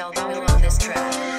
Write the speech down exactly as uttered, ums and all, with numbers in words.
delve below this track.